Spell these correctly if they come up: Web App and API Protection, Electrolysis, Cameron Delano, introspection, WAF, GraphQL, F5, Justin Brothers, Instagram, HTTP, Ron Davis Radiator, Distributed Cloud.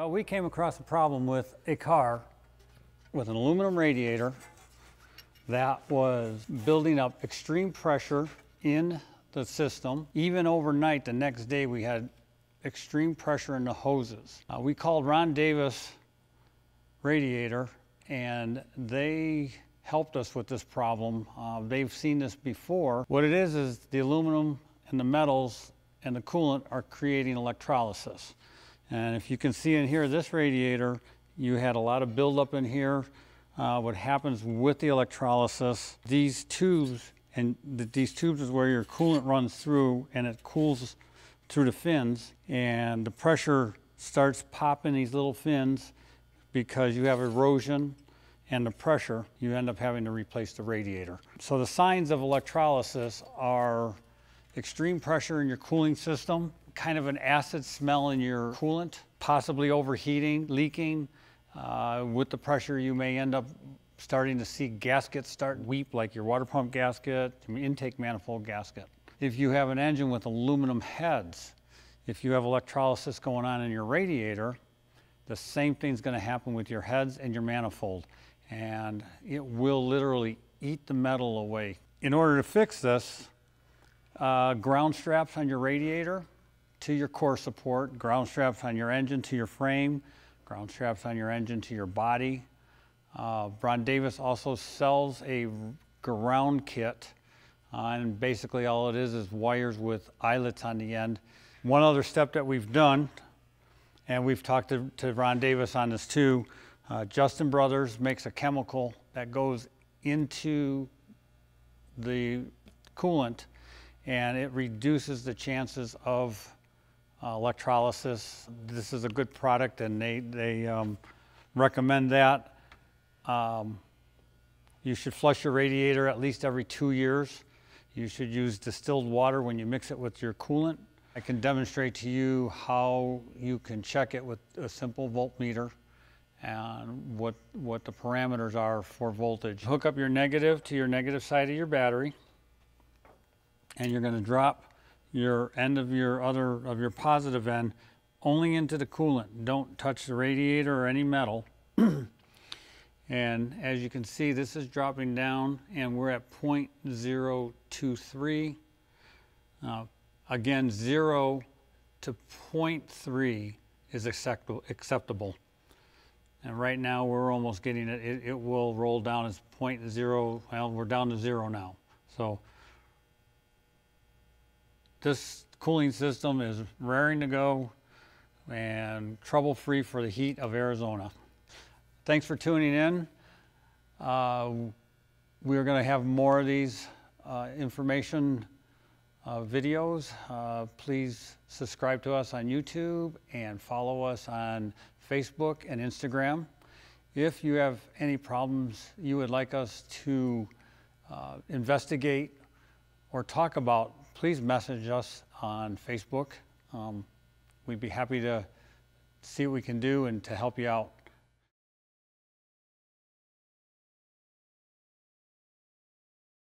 Well, we came across a problem with a car with an aluminum radiator that was building up extreme pressure in the system. Even overnight, the next day, we had extreme pressure in the hoses. We called Ron Davis Radiator, and they helped us with this problem. They've seen this before. What it is the aluminum and the metals and the coolant are creating electrolysis. And if you can see in here, this radiator, you had a lot of buildup in here. What happens with the electrolysis, these tubes, and these tubes is where your coolant runs through, and it cools through the fins, and the pressure starts popping these little fins because you have erosion and the pressure. You end up having to replace the radiator. So the signs of electrolysis are extreme pressure in your cooling system, kind of an acid smell in your coolant, possibly overheating, leaking. With the pressure, you may end up starting to see gaskets start weep, like your water pump gasket, intake manifold gasket. If you have an engine with aluminum heads, if you have electrolysis going on in your radiator, the same thing's going to happen with your heads and your manifold, and it will literally eat the metal away. In order to fix this, ground straps on your radiator to your core support, ground straps on your engine to your frame, ground straps on your engine to your body. Ron Davis also sells a ground kit, and basically all it is wires with eyelets on the end. One other step that we've done, and we've talked to Ron Davis on this too, Justin Brothers makes a chemical that goes into the coolant, and it reduces the chances of electrolysis. This is a good product, and they recommend that. You should flush your radiator at least every 2 years. You should use distilled water when you mix it with your coolant. I can demonstrate to you how you can check it with a simple voltmeter and what the parameters are for voltage. Hook up your negative to your negative side of your battery, and you're going to drop your end of your your positive end only into the coolant. Don't touch the radiator or any metal. And as you can see, this is dropping down, and we're at 0.023. Again, 0 to 0.3 is acceptable. And right now we're almost getting it. It will roll down as 0.0. Well, we're down to 0 now. So this cooling system is raring to go and trouble-free for the heat of Arizona. Thanks for tuning in. We're going to have more of these information videos. Please subscribe to us on YouTube and follow us on Facebook and Instagram. If you have any problems you would like us to investigate or talk about, please message us on Facebook. We'd be happy to see what we can do and to help you out.